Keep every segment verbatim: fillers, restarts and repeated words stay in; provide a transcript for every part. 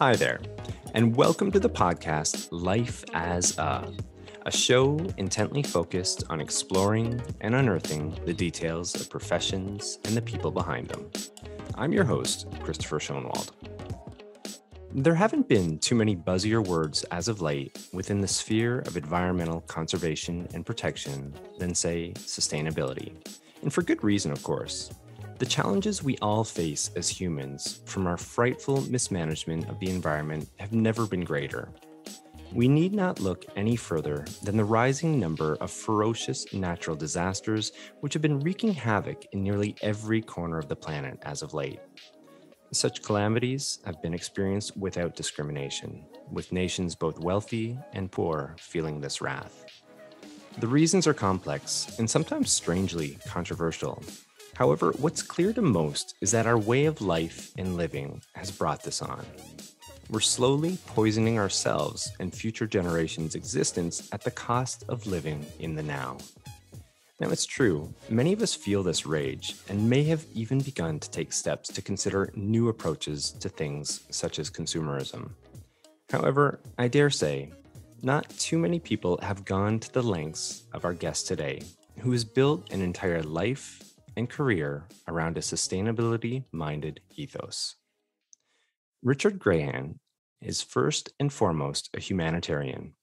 Hi there, and welcome to the podcast Life as A, a show intently focused on exploring and unearthing the details of professions and the people behind them. I'm your host, Christopher Schoenwald. There haven't been too many buzzier words as of late within the sphere of environmental conservation and protection than, say, sustainability. And for good reason, of course. The challenges we all face as humans from our frightful mismanagement of the environment have never been greater. We need not look any further than the rising number of ferocious natural disasters which have been wreaking havoc in nearly every corner of the planet as of late. Such calamities have been experienced without discrimination, with nations both wealthy and poor feeling this wrath. The reasons are complex and sometimes strangely controversial. However, what's clear to most is that our way of life and living has brought this on. We're slowly poisoning ourselves and future generations' existence at the cost of living in the now. Now, it's true, many of us feel this rage and may have even begun to take steps to consider new approaches to things such as consumerism. However, I dare say, not too many people have gone to the lengths of our guest today, who has built an entire life and career around a sustainability-minded ethos. Richard Grehan is first and foremost a humanitarian.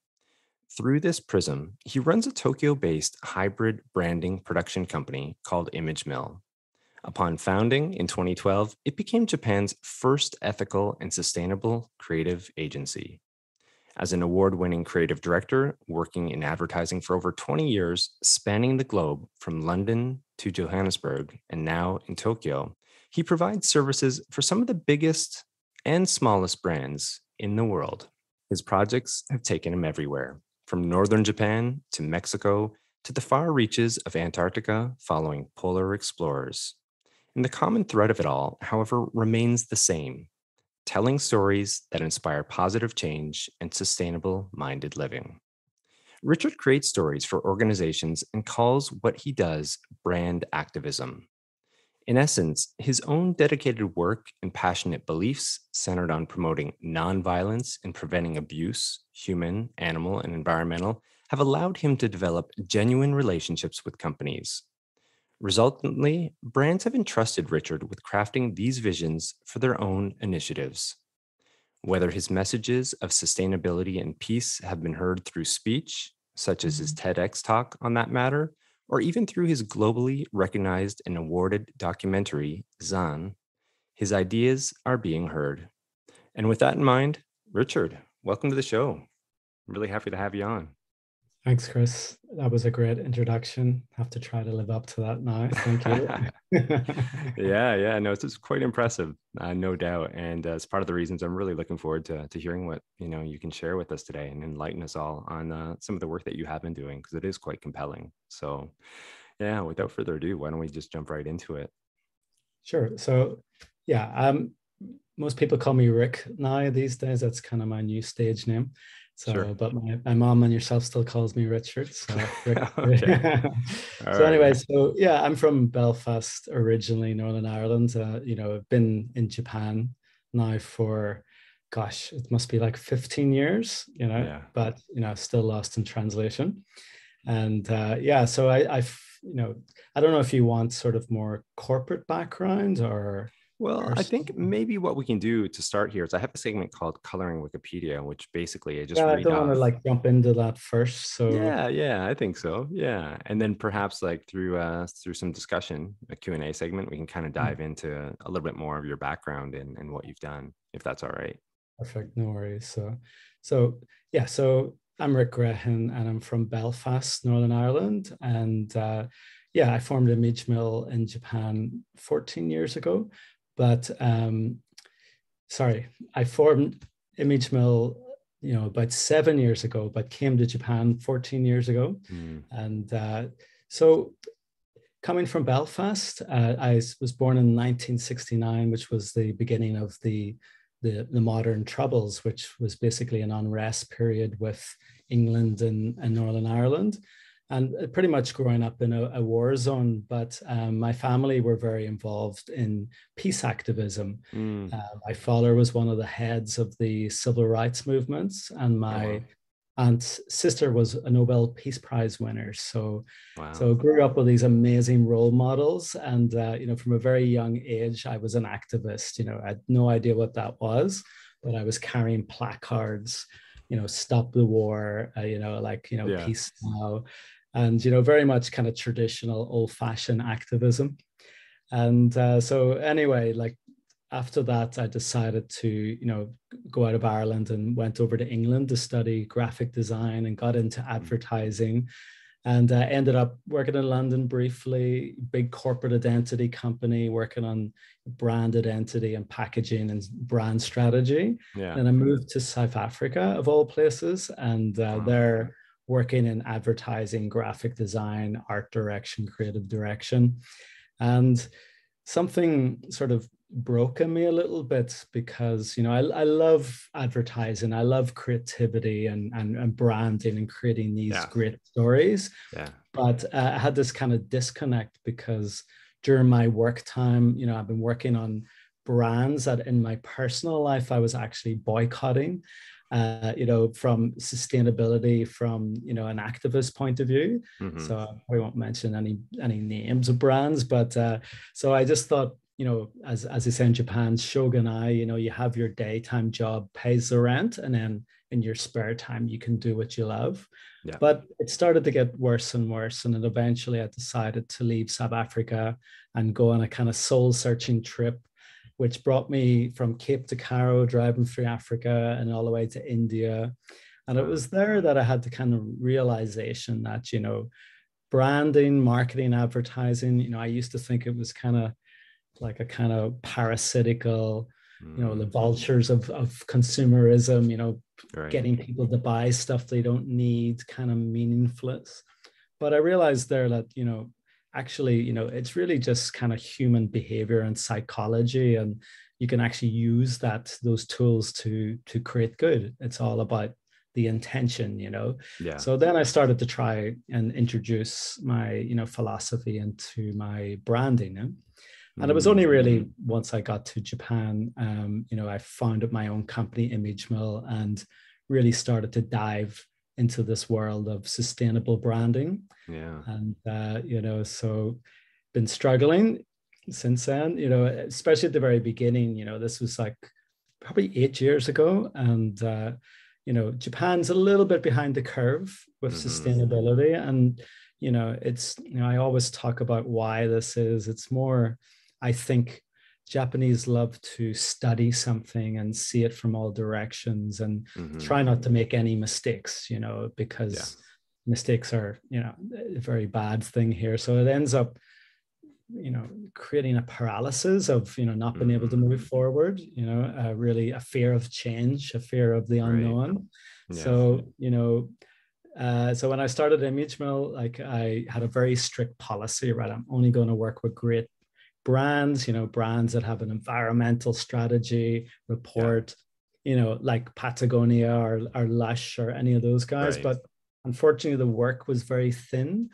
Through this prism, he runs a Tokyo-based hybrid branding production company called imageMILL. Upon founding in twenty twelve, it became Japan's first ethical and sustainable creative agency. As an award-winning creative director, working in advertising for over twenty years, spanning the globe from London to Johannesburg and now in Tokyo, he provides services for some of the biggest and smallest brands in the world. His projects have taken him everywhere, from northern Japan to Mexico to the far reaches of Antarctica following polar explorers. And the common thread of it all, however, remains the same: telling stories that inspire positive change and sustainable-minded living. Richard creates stories for organizations and calls what he does brand activism. In essence, his own dedicated work and passionate beliefs centered on promoting nonviolence and preventing abuse, human, animal, and environmental, have allowed him to develop genuine relationships with companies. Resultantly, brands have entrusted Richard with crafting these visions for their own initiatives. Whether his messages of sustainability and peace have been heard through speech, such as his TEDx talk on that matter, or even through his globally recognized and awarded documentary, ZAN, his ideas are being heard. And with that in mind, Richard, welcome to the show. I'm really happy to have you on. Thanks, Chris. That was a great introduction. Have to try to live up to that now. Thank you. yeah, yeah, no, it's, it's quite impressive, uh, no doubt. And uh, it's part of the reasons I'm really looking forward to, to hearing what, you know, you can share with us today and enlighten us all on uh, some of the work that you have been doing, because it is quite compelling. So yeah, without further ado, why don't we just jump right into it? Sure. So yeah, um, most people call me Rick now these days. That's kind of my new stage name. So, sure. But my, my mom and yourself still calls me Richard. So, okay. so right. anyway, so yeah, I'm from Belfast originally, Northern Ireland. Uh, you know, I've been in Japan now for, gosh, it must be like fifteen years, you know, yeah. but, you know, still lost in translation. And uh, yeah, so I, I've, you know, I don't know if you want sort of more corporate background or... Well, I think maybe what we can do to start here is I have a segment called Coloring Wikipedia, which basically I just yeah, read off. I don't want to like jump into that first. So yeah, yeah, I think so. Yeah. And then perhaps like through uh, through some discussion, a Q and A segment, we can kind of dive into a little bit more of your background and, and what you've done, if that's all right. Perfect. No worries. So, so yeah, so I'm Rick Grehan and I'm from Belfast, Northern Ireland. And uh, yeah, I formed imageMILL in Japan fourteen years ago. But um, sorry, I formed imageMILL, you know, about seven years ago, but came to Japan fourteen years ago. Mm. And uh, so coming from Belfast, uh, I was born in nineteen sixty-nine, which was the beginning of the, the, the modern Troubles, which was basically an unrest period with England and, and Northern Ireland. and pretty much growing up in a, a war zone, but um, my family were very involved in peace activism. Mm. Uh, my father was one of the heads of the civil rights movements, and my wow. aunt's sister was a Nobel Peace Prize winner. So, wow. so grew up with these amazing role models, and uh, you know, from a very young age, I was an activist. You know, I had no idea what that was, but I was carrying placards, you know, stop the war, uh, you know, like, you know, yeah. peace now. And, you know, very much kind of traditional old fashioned activism. And uh, so anyway, like after that, I decided to, you know, go out of Ireland and went over to England to study graphic design and got into advertising, and uh, ended up working in London briefly, big corporate identity company, working on brand identity and packaging and brand strategy. Yeah. And I moved to South Africa, of all places, and uh, wow. there working in advertising, graphic design, art direction, creative direction. And something sort of broke in me a little bit, because, you know, I, I love advertising, I love creativity and, and, and branding and creating these yeah. great stories. Yeah. But uh, I had this kind of disconnect, because during my work time, you know, I've been working on brands that in my personal life I was actually boycotting, uh, you know, from sustainability, from, you know, an activist point of view. Mm-hmm. So I probably won't mention any, any names of brands, but uh, so I just thought, you know, as, as they say in Japan, shogunai, you know, you have your daytime job, pays the rent, and then in your spare time, you can do what you love. Yeah. But it started to get worse and worse. And then eventually I decided to leave South Africa and go on a kind of soul searching trip, which brought me from Cape to Cairo, driving through Africa and all the way to India. And it was there that I had the kind of realization that, you know, branding, marketing, advertising, you know, I used to think it was kind of like a kind of parasitical, you know, the vultures of, of consumerism, you know, right. getting people to buy stuff they don't need, kind of meaningless. But I realized there that, you know, actually, you know, it's really just kind of human behavior and psychology, and you can actually use that, those tools to, to create good. It's all about the intention, you know? Yeah. So then I started to try and introduce my, you know, philosophy into my branding. And, and it was only really once I got to Japan, um, you know, I founded my own company, imageMILL, and really started to dive into this world of sustainable branding. Yeah. And, uh, you know, so been struggling since then, you know, especially at the very beginning, you know, this was like probably eight years ago. And, uh, you know, Japan's a little bit behind the curve with mm-hmm. sustainability. And, you know, it's, you know, I always talk about why this is. It's more, I think Japanese love to study something and see it from all directions and mm-hmm. try not to make any mistakes, you know, because yeah. mistakes are, you know, a very bad thing here. So it ends up, you know, creating a paralysis of, you know, not being mm-hmm. able to move forward, you know, uh, really a fear of change, a fear of the unknown. Right. Yes. So, you know, Uh, so when I started imageMILL, like I had a very strict policy, right? I'm only going to work with great brands, you know, brands that have an environmental strategy report, yeah. you know, like Patagonia or, or Lush or any of those guys. Right. But unfortunately, the work was very thin.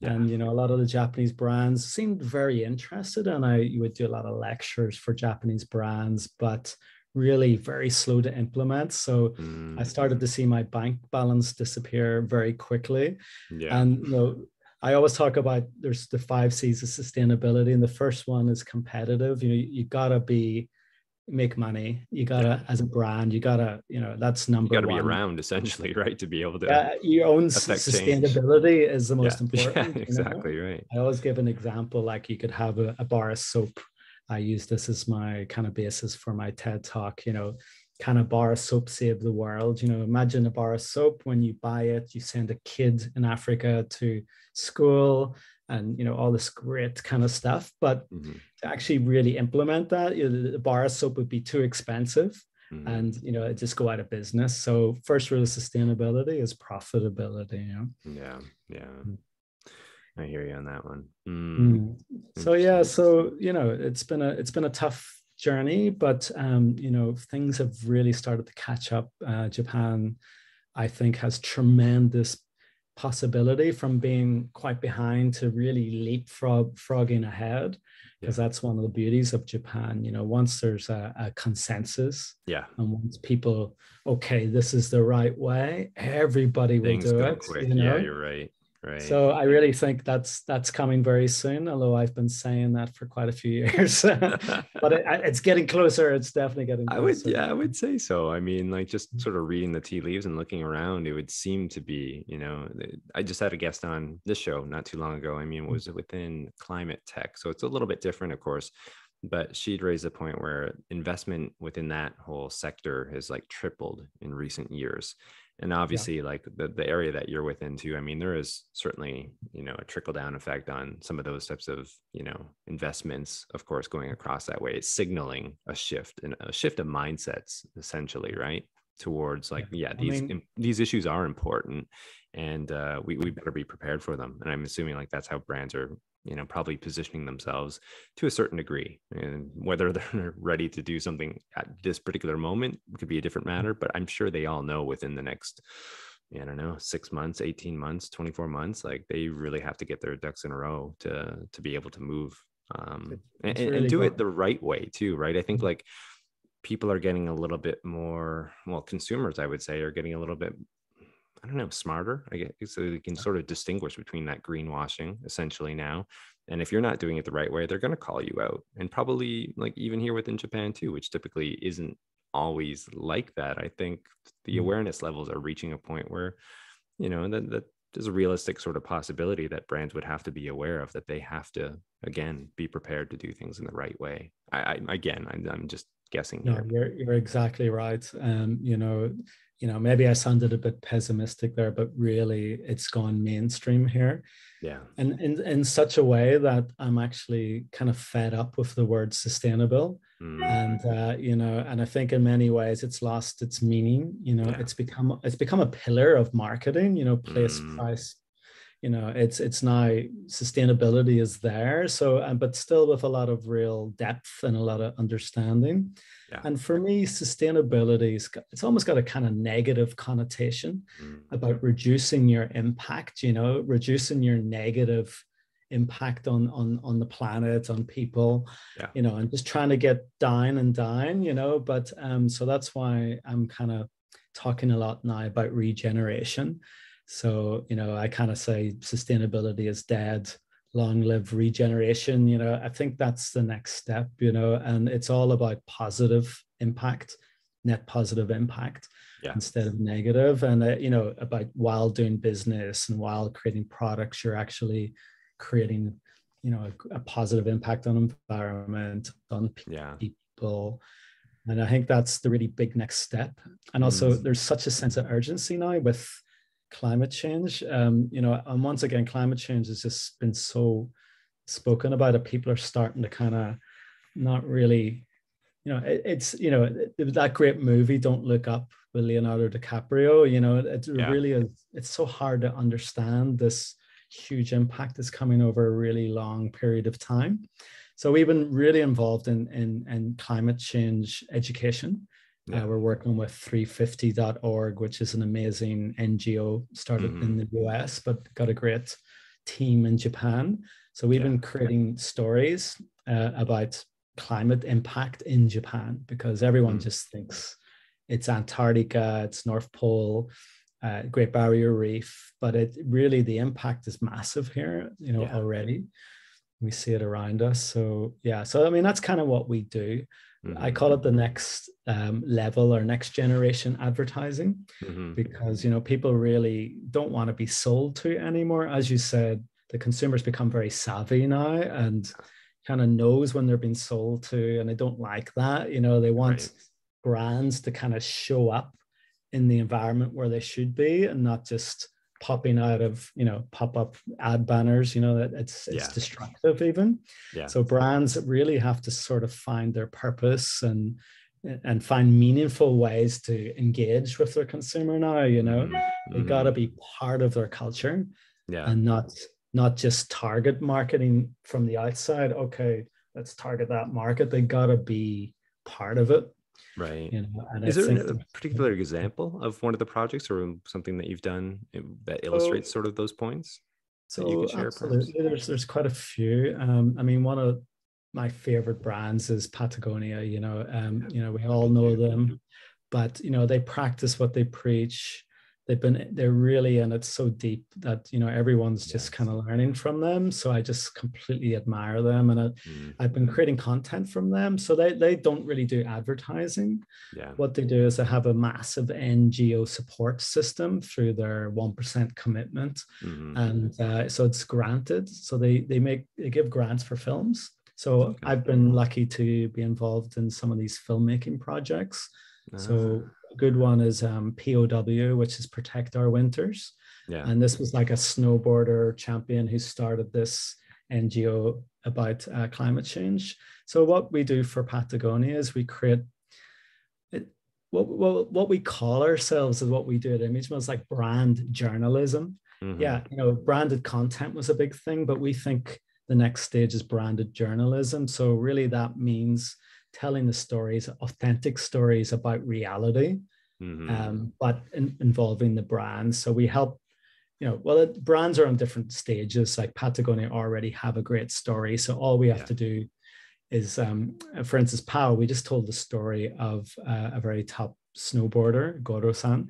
Yeah. And, you know, a lot of the Japanese brands seemed very interested. And I would do a lot of lectures for Japanese brands, but really very slow to implement. So mm. I started to see my bank balance disappear very quickly. Yeah. And you know, I always talk about there's the five C's of sustainability. And the first one is competitive. You know, you, you gotta be, make money. You gotta, yeah. as a brand, you gotta, you know, that's number one. You gotta one. be around essentially, right? To be able to uh, your own sustainability change. Is the most yeah. important. Yeah, exactly, you know? Right. I always give an example, like you could have a, a bar of soap. I use this as my kind of basis for my TED talk, you know, kind of bar of soap save the world. You know, imagine a bar of soap. When you buy it, you send a kid in Africa to school and, you know, all this great kind of stuff. But mm-hmm. to actually really implement that, you know, the bar of soap would be too expensive mm-hmm. and, you know, it just go out of business. So first rule of sustainability is profitability. You know? Yeah, yeah. I hear you on that one. Mm. So yeah, so you know, it's been a it's been a tough journey, but um, you know, things have really started to catch up. Uh, Japan, I think, has tremendous possibility from being quite behind to really leapfrog frogging ahead, because yeah. that's one of the beauties of Japan. You know, once there's a, a consensus, yeah, and once people, okay, this is the right way, everybody Things will do it. Quick. You know? Yeah, you're right. Right. So I really think that's that's coming very soon. Although I've been saying that for quite a few years, but it, it's getting closer. It's definitely getting closer. I would, yeah, I would say so. I mean, like just sort of reading the tea leaves and looking around, it would seem to be. You know, I just had a guest on this show not too long ago. I mean, it was within climate tech, so it's a little bit different, of course. But she'd raised the point where investment within that whole sector has like tripled in recent years. And obviously, yeah. like the, the area that you're within too, I mean, there is certainly, you know, a trickle down effect on some of those types of, you know, investments, of course, going across that way. It's signaling a shift and a shift of mindsets, essentially, right? Towards like, yeah, yeah these I mean, these issues are important and uh, we, we better be prepared for them. And I'm assuming like that's how brands are, you know, probably positioning themselves to a certain degree, and whether they're ready to do something at this particular moment could be a different matter, but I'm sure they all know within the next, I don't know, six months, eighteen months, twenty-four months, like they really have to get their ducks in a row to, to be able to move um, and, really and do cool. it the right way too. Right. I think like people are getting a little bit more, well, consumers, I would say, are getting a little bit I don't know, smarter, I guess, so they can sort of distinguish between that greenwashing essentially now. And if you're not doing it the right way, they're going to call you out, and probably like even here within Japan too, which typically isn't always like that. I think the awareness levels are reaching a point where, you know, that, that there's a realistic sort of possibility that brands would have to be aware of, that they have to, again, be prepared to do things in the right way. I, I again, I'm, I'm just guessing. No, you're, you're exactly right. Um, you know, You know, maybe I sounded a bit pessimistic there, but really it's gone mainstream here. Yeah. And in, in such a way that I'm actually kind of fed up with the word sustainable. Mm. And, uh, you know, and I think in many ways it's lost its meaning. You know, yeah. it's become it's become a pillar of marketing, you know, place, mm. price. You know, it's it's now sustainability is there. So, um, but still with a lot of real depth and a lot of understanding. Yeah. And for me, sustainability is, it's almost got a kind of negative connotation mm. about reducing your impact. You know, reducing your negative impact on on on the planet, on people. Yeah. You know, and just trying to get down and down. You know, but um, so that's why I'm kind of talking a lot now about regeneration. So, you know, I kind of say sustainability is dead, long live regeneration. You know, I think that's the next step, you know, and it's all about positive impact, net positive impact yeah. instead of negative. And, uh, you know, about while doing business and while creating products, you're actually creating, you know, a, a positive impact on environment, on pe- yeah. people. And I think that's the really big next step. And also mm. there's such a sense of urgency now with climate change, um, you know, and once again, climate change has just been so spoken about that people are starting to kind of not really, you know, it, it's, you know, it, that great movie, Don't Look Up with Leonardo DiCaprio, you know, it, it yeah. really is, it's so hard to understand this huge impact that's coming over a really long period of time. So we've been really involved in, in, in climate change education. Uh, we're working with three fifty dot org, which is an amazing N G O started mm-hmm. in the U S, but got a great team in Japan. So we've yeah. been creating stories uh, about climate impact in Japan, because everyone mm-hmm. just thinks it's Antarctica, it's North Pole, uh, Great Barrier Reef, but it really, the impact is massive here, you know, yeah. already. We see it around us. So, yeah. So, I mean, that's kind of what we do. Mm-hmm. I call it the next um, level or next generation advertising, mm-hmm. because, you know, people really don't want to be sold to anymore. As you said, the consumers become very savvy now and kind of knows when they're being sold to, and they don't like that. You know, they want right. brands to kind of show up in the environment where they should be and not just popping out of, you know, pop-up ad banners, you know, that it's it's yeah. destructive even. Yeah. So brands really have to sort of find their purpose and and find meaningful ways to engage with their consumer now, you know. Mm-hmm. They gotta be part of their culture yeah. and not not just target marketing from the outside. Okay, let's target that market. They gotta be part of it. Right. You know, and is there a that, particular example of one of the projects or something that you've done that illustrates so, sort of those points? So that you could share absolutely, perhaps? there's there's quite a few. Um, I mean, one of my favorite brands is Patagonia. You know, um, you know, we all know them, but you know, they practice what they preach. They've been, they're really, and it's so deep that, you know, everyone's yes. just kind of learning from them. So I just completely admire them. And I, mm. I've been creating content from them. So they, they don't really do advertising. Yeah. What they do is they have a massive N G O support system through their one percent commitment. Mm-hmm. And uh, so it's granted. So they, they make, they give grants for films. So okay. I've been lucky to be involved in some of these filmmaking projects. Uh-huh. So a good one is um, P O W, which is Protect Our Winters. Yeah. And this was like a snowboarder champion who started this N G O about uh, climate change. So what we do for Patagonia is we create, it, what, what, what we call ourselves is what we do at imageMILL is like brand journalism. Mm-hmm. Yeah, you know, branded content was a big thing, but we think the next stage is branded journalism. So really that means telling the stories, authentic stories about reality, mm-hmm. um, but in, involving the brands. So we help, you know, well, it, brands are on different stages. Like Patagonia already have a great story. So all we have yeah. to do is, um, for instance, Pau, we just told the story of uh, a very top snowboarder, Goro-san.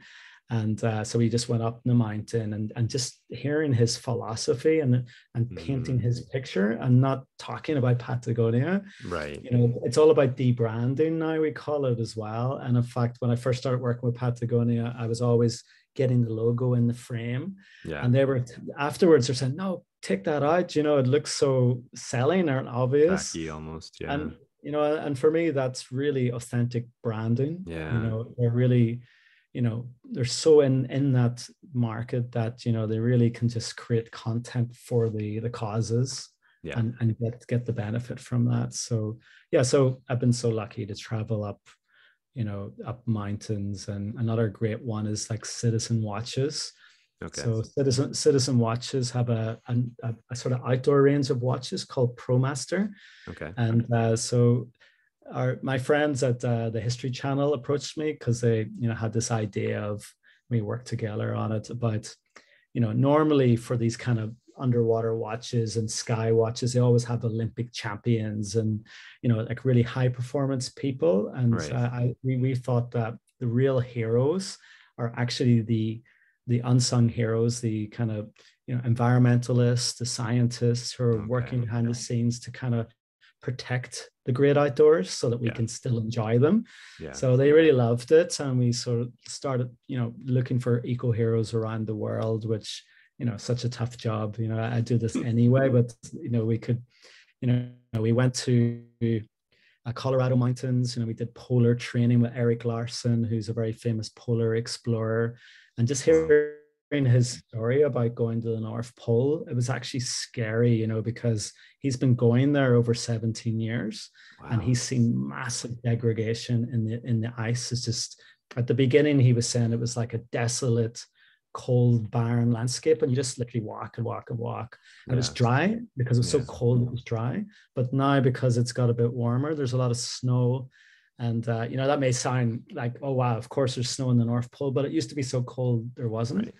And uh, so we just went up the mountain and, and just hearing his philosophy and, and painting mm. his picture and not talking about Patagonia. Right. You know, it's all about debranding now, we call it as well. And in fact, when I first started working with Patagonia, I was always getting the logo in the frame. Yeah. And they were afterwards, they're saying, no, take that out. You know, it looks so selling or obvious. Tacky almost, yeah. And, you know, and for me, that's really authentic branding. Yeah. You know, they're really... you know, they're so in, in that market that, you know, they really can just create content for the, the causes yeah. and, and get, get the benefit from that. So, yeah, so I've been so lucky to travel up, you know, up mountains. And another great one is like Citizen Watches. Okay. So Citizen, Citizen Watches have a, a, a sort of outdoor range of watches called ProMaster. Okay. And uh, so... Our, my friends at uh, the History Channel approached me because they, you know, had this idea of we worked together on it about, you know, normally for these kind of underwater watches and sky watches, they always have Olympic champions and, you know, like really high performance people. And right. uh, I, we, we thought that the real heroes are actually the the unsung heroes, the kind of, you know, environmentalists, the scientists who are okay. working behind okay. the scenes to kind of protect the great outdoors so that we yeah. can still enjoy them. Yeah. So they really loved it. And we sort of started, you know, looking for eco heroes around the world, which, you know, such a tough job. You know, I do this anyway, but, you know, we could, you know, we went to uh, Colorado mountains, you know, we did polar training with Eric Larson, who's a very famous polar explorer. And just hearing his story about going to the North Pole, it was actually scary, you know, because he's been going there over seventeen years wow. and he's seen massive degradation in the in the ice. It's just at the beginning he was saying it was like a desolate, cold, barren landscape, and you just literally walk and walk and walk. And yeah. It was dry because it was yes. so cold, it was dry. But now because it's got a bit warmer, there's a lot of snow. And, uh, you know, that may sound like, oh, wow, of course there's snow in the North Pole, but it used to be so cold there wasn't. Right.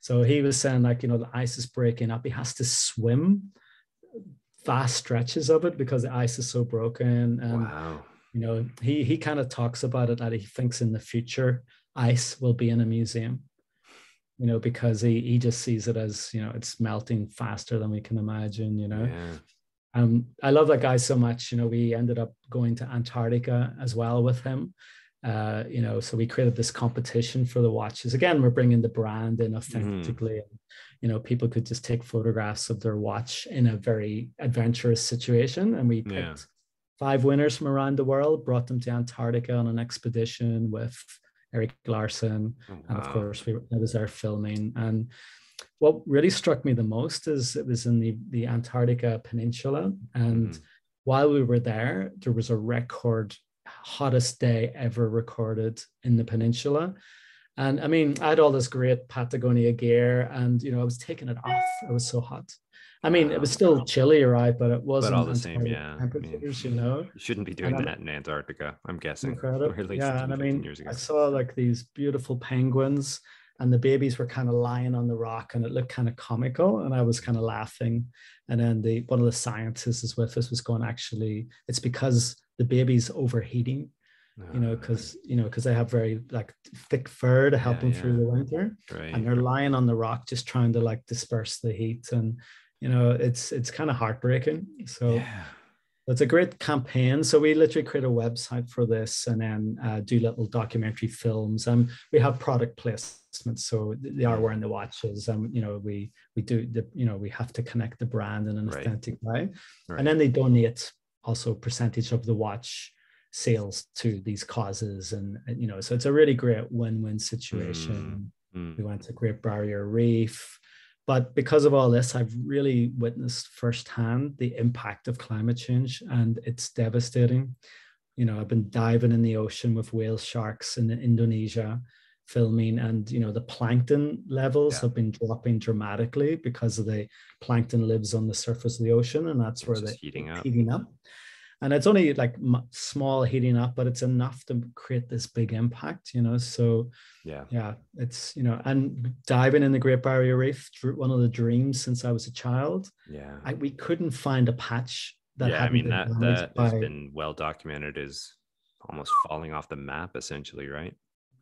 So he was saying like, you know, the ice is breaking up. He has to swim vast stretches of it because the ice is so broken. And, wow. you know, he, he kind of talks about it that he thinks in the future ice will be in a museum, you know, because he, he just sees it as, you know, it's melting faster than we can imagine, you know. Yeah. Um, I love that guy so much, you know, we ended up going to Antarctica as well with him, uh, you know, so we created this competition for the watches. Again, we're bringing the brand in authentically, mm. and, you know, people could just take photographs of their watch in a very adventurous situation. And we picked yeah. five winners from around the world, brought them to Antarctica on an expedition with Eric Larson. Oh, wow. And of course, we, that was our filming. And what really struck me the most is it was in the, the Antarctica Peninsula. And mm-hmm. while we were there, there was a record hottest day ever recorded in the peninsula. And I mean, I had all this great Patagonia gear, and you know, I was taking it off. It was so hot. I mean, it was still chilly, right? But it wasn't. But all the same, yeah. Temperatures, I mean, you know. You shouldn't be doing that in Antarctica, I'm guessing. Incredible. Or at least yeah, and I mean, years ago. I saw like these beautiful penguins, and the babies were kind of lying on the rock, and it looked kind of comical, and I was kind of laughing. And then the one of the scientists with us was going, actually, it's because the baby's overheating, oh, you know, because you know, because they have very like thick fur to help yeah, them yeah. through the winter, right. And they're lying on the rock just trying to like disperse the heat and. You know, it's it's kind of heartbreaking. So yeah. It's a great campaign. So we literally create a website for this, and then uh, do little documentary films. And um, we have product placements. So they are wearing the watches, and you know, we we do the you know we have to connect the brand in an right. authentic way. Right. And then they donate also percentage of the watch sales to these causes, and you know, so it's a really great win-win situation. Mm-hmm. We went to Great Barrier Reef. But because of all this, I've really witnessed firsthand the impact of climate change, and it's devastating. You know, I've been diving in the ocean with whale sharks in Indonesia, filming, and, you know, the plankton levels yeah. have been dropping dramatically because of the plankton lives on the surface of the ocean, and that's it's where they're heating up. heating up. And it's only like small heating up, but it's enough to create this big impact, you know? So yeah, yeah, it's, you know, and diving in the Great Barrier Reef, one of the dreams since I was a child. Yeah. I, we couldn't find a patch. That yeah, I mean, that, that by, has been well documented as almost falling off the map essentially, right?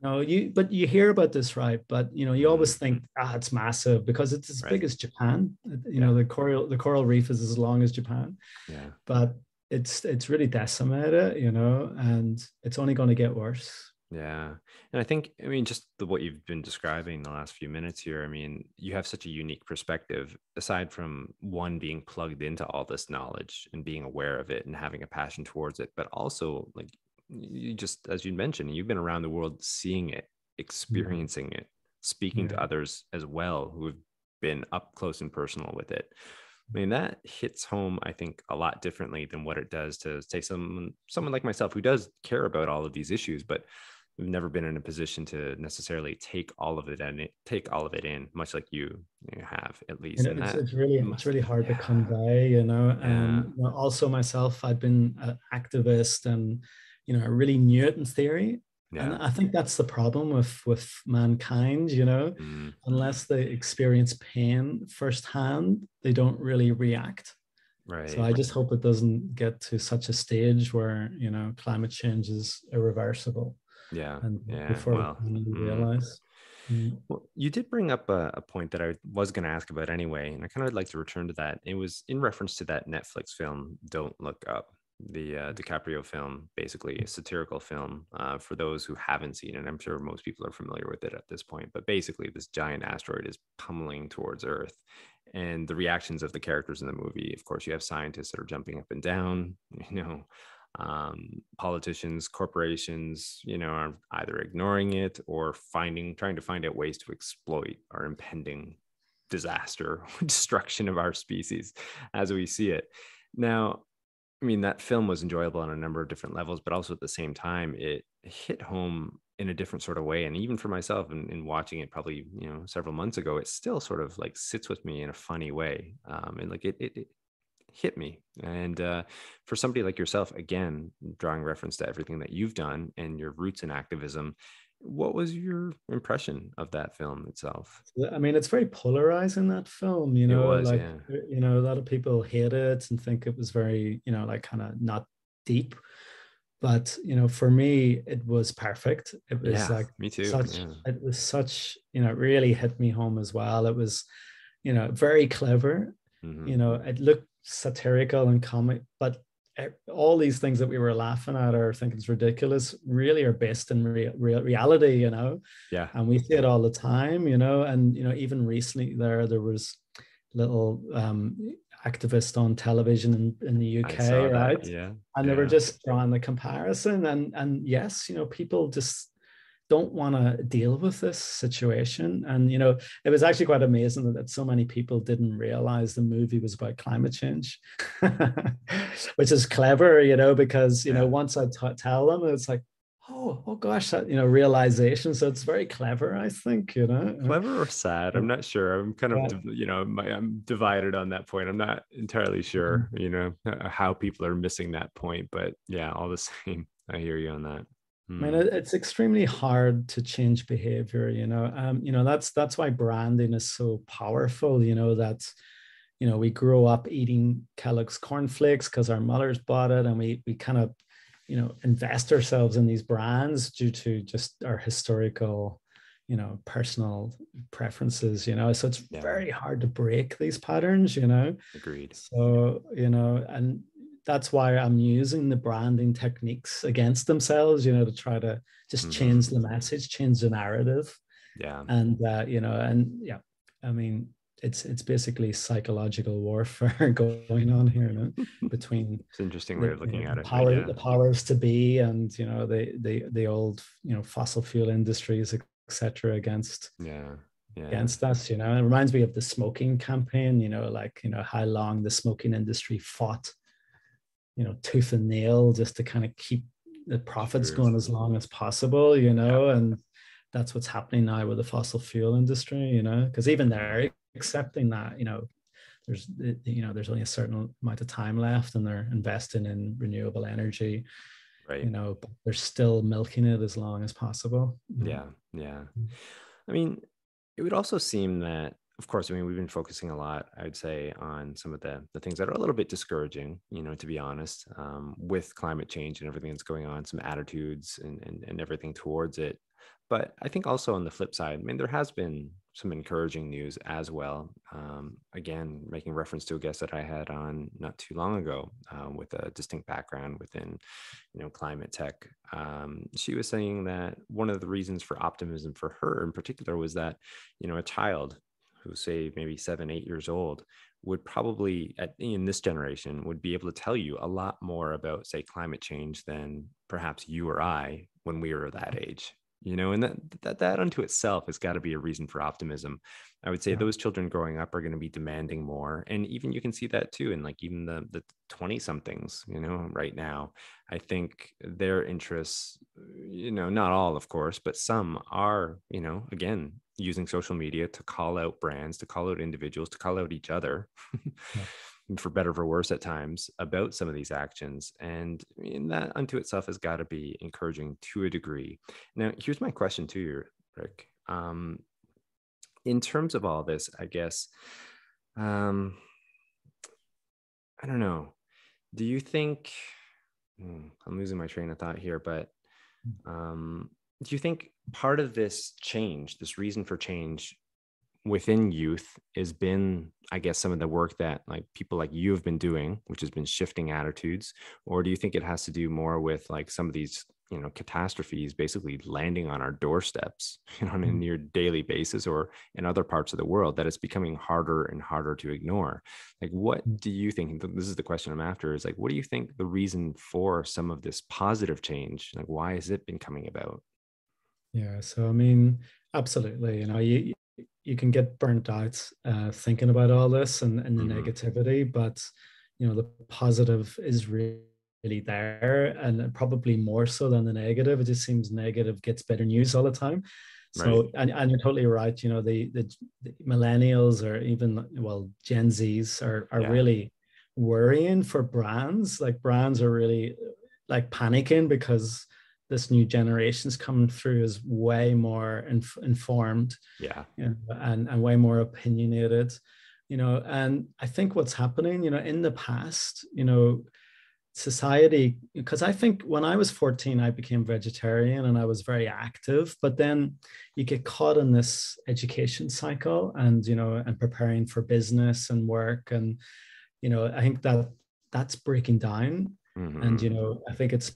No, you, but you hear about this, right? But, you know, you always think, ah, it's massive because it's as right. big as Japan. You yeah. know, the coral, the coral reef is as long as Japan. Yeah. But it's it's really decimated, you know, and it's only going to get worse. Yeah. And I think, I mean, just the, what you've been describing the last few minutes here, I mean, you have such a unique perspective, aside from one being plugged into all this knowledge and being aware of it and having a passion towards it, but also like you just, as you mentioned, you've been around the world seeing it, experiencing yeah. it, speaking yeah. to others as well who have been up close and personal with it. I mean, that hits home, I think, a lot differently than what it does to, say, someone, someone like myself who does care about all of these issues, but we've never been in a position to necessarily take all of it and take all of it in, much like you, you have, at least. And and it's, that, it's really, it's really hard yeah. to convey, you know. And yeah. um, you know, also myself, I'd been an activist, and you know, I really knew it in theory. Yeah. And I think that's the problem with, with mankind, you know, mm. unless they experience pain firsthand, they don't really react. Right. So I just hope it doesn't get to such a stage where, you know, climate change is irreversible. Yeah. And yeah. before well, we mm. realize. Mm. Well, you did bring up a, a point that I was going to ask about anyway, and I kind of would like to return to that. It was in reference to that Netflix film, Don't Look Up. The uh, DiCaprio film, basically a satirical film uh, for those who haven't seen it. I'm sure most people are familiar with it at this point, but basically this giant asteroid is pummeling towards Earth, and the reactions of the characters in the movie, of course, you have scientists that are jumping up and down, you know, um, politicians, corporations, you know, are either ignoring it or finding, trying to find out ways to exploit our impending disaster or destruction of our species as we see it. Now, I mean, that film was enjoyable on a number of different levels, but also at the same time, it hit home in a different sort of way. And even for myself, in, in watching it probably, you know, several months ago, it still sort of like sits with me in a funny way. Um, and like it, it, it hit me. And uh, for somebody like yourself, again, drawing reference to everything that you've done and your roots in activism, what was your impression of that film itself? I mean, it's very polarizing, that film, you know, was, like, yeah. you know, a lot of people hate it and think it was very, you know, like kind of not deep, but, you know, for me, it was perfect. It was yeah, like, me too. Such, yeah. It was such, you know, it really hit me home as well. It was, you know, very clever, mm-hmm. you know, it looked satirical and comic, but all these things that we were laughing at or thinking is ridiculous really are based in real, real reality, you know? Yeah. And we see it all the time, you know? And, you know, even recently there, there was little um, activists on television in, in the U K, right? Yeah. And yeah. they were just drawing the comparison. And, and yes, you know, people just don't want to deal with this situation. And, you know, it was actually quite amazing that so many people didn't realize the movie was about climate change, which is clever, you know, because, you yeah. know, once I t- tell them, it's like, oh, oh gosh, that, you know, realization. So it's very clever, I think, you know. Clever or sad? I'm not sure. I'm kind of, yeah. you know, I'm divided on that point. I'm not entirely sure, mm-hmm. you know, how people are missing that point. But yeah, all the same, I hear you on that. Mm. I mean, it's extremely hard to change behavior, you know. Um, you know, that's that's why branding is so powerful, you know, that's, you know, we grow up eating Kellogg's cornflakes because our mothers bought it, and we we kind of, you know, invest ourselves in these brands due to just our historical, you know, personal preferences, you know. So it's yeah. very hard to break these patterns, you know. Agreed. So, you know, and that's why I'm using the branding techniques against themselves, you know, to try to just mm-hmm. change the message, change the narrative. Yeah. And, uh, you know, and yeah, I mean, it's it's basically psychological warfare going on here, you know, between it's an interesting way the, of looking you know, at it. Power, yeah. The powers to be, and, you know, the, the, the old, you know, fossil fuel industries, et cetera, against, yeah. Yeah. against us, you know. It reminds me of the smoking campaign, you know, like, you know, how long the smoking industry fought, you know, tooth and nail just to kind of keep the profits going as long as possible, you know, yeah. and that's what's happening now with the fossil fuel industry, you know, because even they're accepting that, you know, there's, you know, there's only a certain amount of time left and they're investing in renewable energy, right? You know, but they're still milking it as long as possible. Yeah. Yeah. I mean, it would also seem that, of course, I mean, we've been focusing a lot, I would say, on some of the, the things that are a little bit discouraging, you know, to be honest, um, with climate change and everything that's going on, some attitudes and, and, and everything towards it. But I think also on the flip side, I mean, there has been some encouraging news as well. Um, again, making reference to a guest that I had on not too long ago um, with a distinct background within, you know, climate tech. Um, she was saying that one of the reasons for optimism for her in particular was that, you know, a child who say maybe seven, eight years old would probably at, in this generation would be able to tell you a lot more about, say, climate change than perhaps you or I when we were that age, you know, and that that, that unto itself has got to be a reason for optimism. I would say yeah. those children growing up are going to be demanding more. And even you can see that too. And like even the the twenty somethings, you know, right now, I think their interests, you know, not all, of course, but some are, you know, again, using social media to call out brands, to call out individuals, to call out each other, yeah. for better or for worse at times, about some of these actions. And, and that unto itself has got to be encouraging to a degree. Now, here's my question to you, Rick. Um, in terms of all this, I guess, um, I don't know. Do you think, hmm, I'm losing my train of thought here, but um, do you think part of this change, this reason for change within youth has been, I guess, some of the work that like people like you have been doing, which has been shifting attitudes? Or do you think it has to do more with like some of these, you know, catastrophes basically landing on our doorsteps, you know, on a near daily basis or in other parts of the world that it's becoming harder and harder to ignore? Like, what do you think? This is the question I'm after is like, what do you think the reason for some of this positive change, like why has it been coming about? Yeah, so I mean, absolutely, you know, you you can get burnt out uh, thinking about all this and, and the mm-hmm. negativity, but, you know, the positive is really there and probably more so than the negative. It just seems negative gets better news all the time. So, right. and, and you're totally right, you know, the, the, the millennials or even, well, Gen Zs are, are yeah. really worrying for brands. Like brands are really like panicking because this new generation's coming through is way more inf informed, yeah, you know, and, and way more opinionated, you know. And I think what's happening, you know, in the past, you know, society, because I think when I was fourteen, I became vegetarian and I was very active, but then you get caught in this education cycle and, you know, and preparing for business and work. And, you know, I think that that's breaking down. Mm-hmm. And, you know, I think it's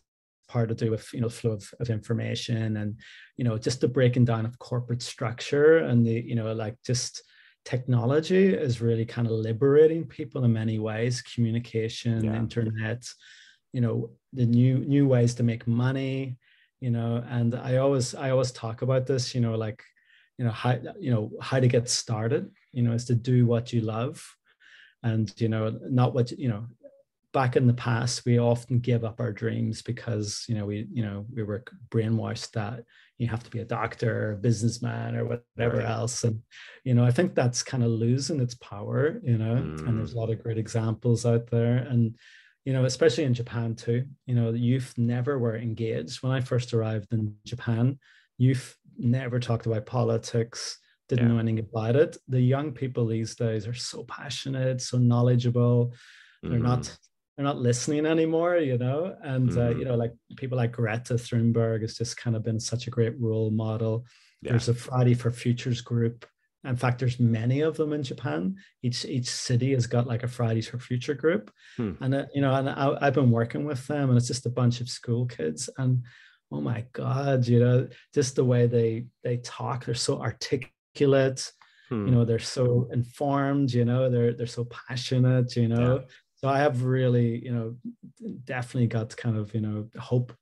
hard to do with, you know, flow of, of information and, you know, just the breaking down of corporate structure and the, you know, like just technology is really kind of liberating people in many ways, communication, yeah. internet, you know, the new, new ways to make money, you know. And I always, I always talk about this, you know, like, you know, how, you know, how to get started, you know, is to do what you love and, you know, not what, you know, back in the past, we often give up our dreams because, you know, we, you know, we were brainwashed that you have to be a doctor, a businessman, or whatever right. else. And, you know, I think that's kind of losing its power, you know, mm. and there's a lot of great examples out there. And, you know, especially in Japan too, you know, the youth never were engaged. When I first arrived in Japan, youth never talked about politics, didn't yeah. know anything about it. The young people these days are so passionate, so knowledgeable. They're mm. not, they're not listening anymore, you know? And, mm. uh, you know, like people like Greta Thunberg has just kind of been such a great role model. Yeah. There's a Friday for Futures group. In fact, there's many of them in Japan. Each each city has got like a Fridays for Future group. Hmm. And, uh, you know, and I, I've been working with them, and it's just a bunch of school kids. And, oh my God, you know, just the way they they talk, they're so articulate, hmm. you know, they're so informed, you know, they're, they're so passionate, you know. Yeah. So I have really, you know, definitely got kind of, you know, hope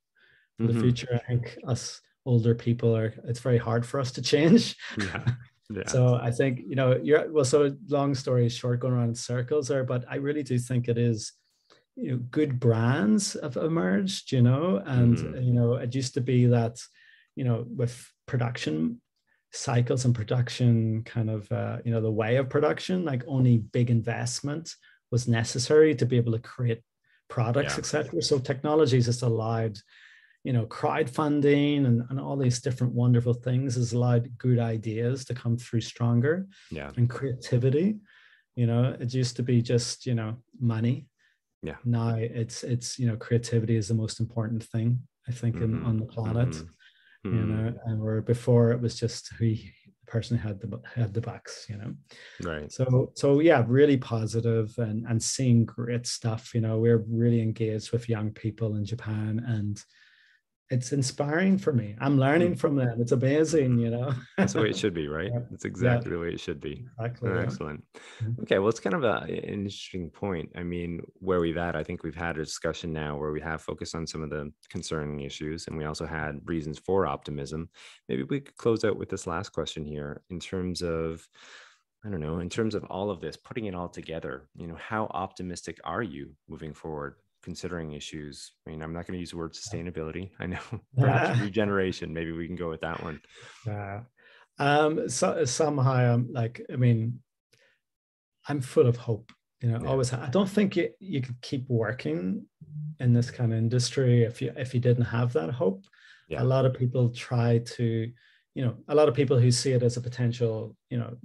for mm-hmm. the future. I think us older people are, it's very hard for us to change. Yeah. Yeah. So I think, you know, you're, well, so long story short, going around in circles there, but I really do think it is, you know, good brands have emerged, you know, and, mm-hmm. you know, it used to be that, you know, with production cycles and production kind of, uh, you know, the way of production, like only big investment was necessary to be able to create products, yeah. et cetera. So technology has just allowed, you know, crowdfunding and, and all these different wonderful things has allowed good ideas to come through stronger yeah. and creativity. You know, it used to be just, you know, money. Yeah. Now it's, it's, you know, creativity is the most important thing, I think, mm-hmm. in, on the planet, mm-hmm. you know, and where before it was just who person had the had the bucks, you know. Right. So so yeah, really positive and and seeing great stuff. You know, we're really engaged with young people in Japan, and it's inspiring for me. I'm learning from them. It's amazing, you know. That's the way it should be, right? Yeah. That's exactly yeah. the way it should be. Exactly. Oh, yeah. Excellent. Okay, well, it's kind of a, an interesting point. I mean, where we've at, I think we've had a discussion now where we have focused on some of the concerning issues, and we also had reasons for optimism. Maybe we could close out with this last question here in terms of, I don't know, in terms of all of this, putting it all together, you know, how optimistic are you moving forward? Considering issues. I mean, I'm not going to use the word sustainability. I know perhaps yeah. regeneration. Maybe we can go with that one. Yeah. Um, so, somehow I'm like, I mean, I'm full of hope, you know, yeah. always. I don't think you, you could keep working in this kind of industry if you, if you didn't have that hope. Yeah. A lot of people try to, you know, a lot of people who see it as a potential, you know,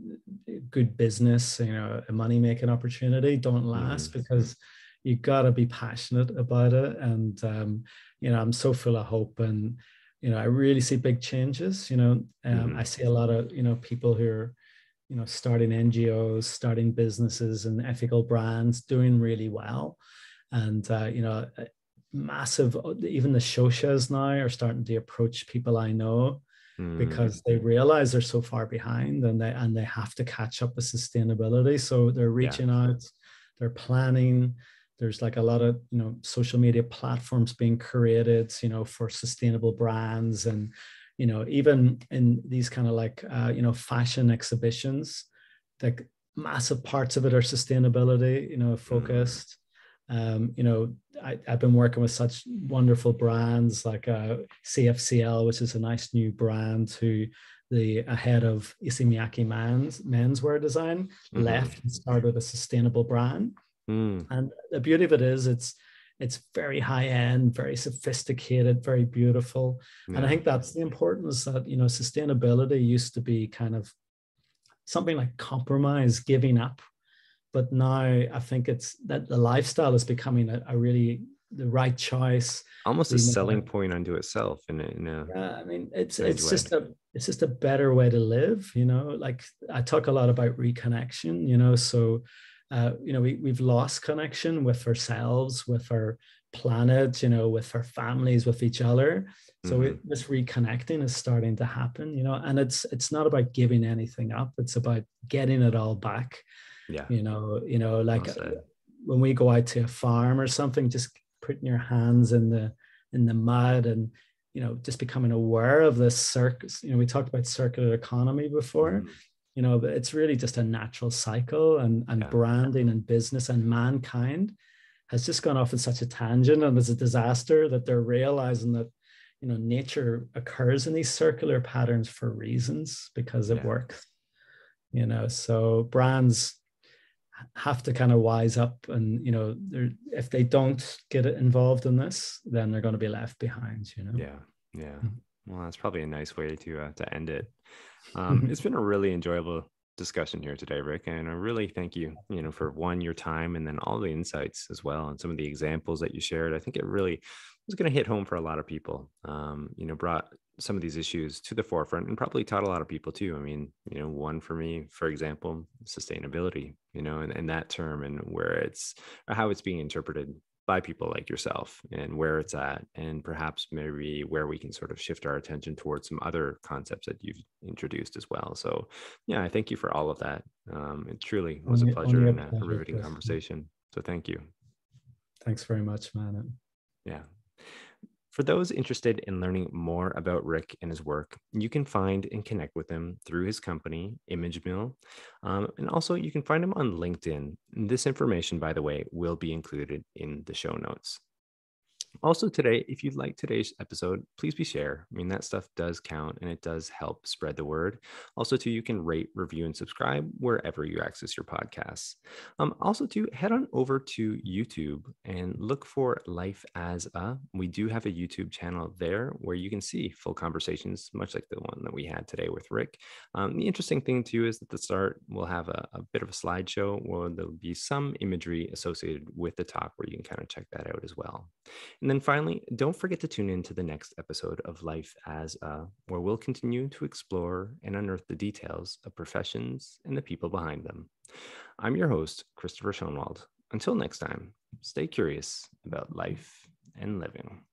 good business, you know, a money-making opportunity don't last mm. because you gotta be passionate about it. And, um, you know, I'm so full of hope, and, you know, I really see big changes, you know, um, mm-hmm. I see a lot of, you know, people who are, you know, starting N G Os, starting businesses and ethical brands doing really well. And, uh, you know, massive, even the shoshas now are starting to approach people I know mm-hmm. because they realize they're so far behind, and they, and they have to catch up with sustainability. So they're reaching yeah. out, they're planning. There's like a lot of, you know, social media platforms being created, you know, for sustainable brands. And, you know, even in these kind of like, uh, you know, fashion exhibitions, like massive parts of it are sustainability, you know, focused. Um, you know, I, I've been working with such wonderful brands like uh, C F C L, which is a nice new brand who the head of Isimiyaki men's, menswear design mm-hmm. left and started a sustainable brand. Mm. And the beauty of it is it's it's very high end, very sophisticated, very beautiful. Yeah. And I think that's the importance that, you know, sustainability used to be kind of something like compromise, giving up. But now I think it's that the lifestyle is becoming a, a really the right choice. Almost a selling point unto itself. In, in a yeah, I mean, it's it's just a it's just a better way to live, you know, like I talk a lot about reconnection, you know, so Uh, you know, we, we've lost connection with ourselves, with our planet, you know, with our families, with each other. So mm-hmm. it, this reconnecting is starting to happen, you know, and it's it's not about giving anything up. It's about getting it all back. Yeah. You know, you know, like awesome. When we go out to a farm or something, just putting your hands in the in the mud and, you know, just becoming aware of this circus. You know, we talked about circular economy before. Mm-hmm. You know, but it's really just a natural cycle, and, and yeah. branding and business and mankind has just gone off in such a tangent, and it's a disaster that they're realizing that, you know, nature occurs in these circular patterns for reasons, because it yeah. works, you know. So brands have to kind of wise up, and, you know, if they don't get involved in this, then they're going to be left behind, you know. Yeah. Yeah. Well, that's probably a nice way to, uh, to end it. Um, it's been a really enjoyable discussion here today, Rick, and I really thank you, you know, for one, your time, and then all the insights as well, and some of the examples that you shared. I think it really was going to hit home for a lot of people, um, you know, brought some of these issues to the forefront, and probably taught a lot of people too. I mean, you know, one for me, for example, sustainability, you know, and, and that term, and where it's, or how it's being interpreted by people like yourself, and where it's at, and perhaps maybe where we can sort of shift our attention towards some other concepts that you've introduced as well. So yeah, I thank you for all of that. Um, it truly was only, a pleasure and a pleasure, riveting Chris. Conversation. So thank you. Thanks very much, man. Yeah. For those interested in learning more about Rick and his work, you can find and connect with him through his company, imageMILL. Um, and also you can find him on LinkedIn. This information, by the way, will be included in the show notes. Also today, if you like today's episode, please be share. I mean, that stuff does count, and it does help spread the word. Also too, you can rate, review, and subscribe wherever you access your podcasts. Um, also too, head on over to YouTube and look for Life As A. We do have a YouTube channel there where you can see full conversations, much like the one that we had today with Rick. Um, the interesting thing too is that at the start, we'll have a, a bit of a slideshow where there'll be some imagery associated with the talk, where you can kind of check that out as well. And then finally, don't forget to tune in to the next episode of Life As A, where we'll continue to explore and unearth the details of professions and the people behind them. I'm your host, Christopher Schoenwald. Until next time, stay curious about life and living.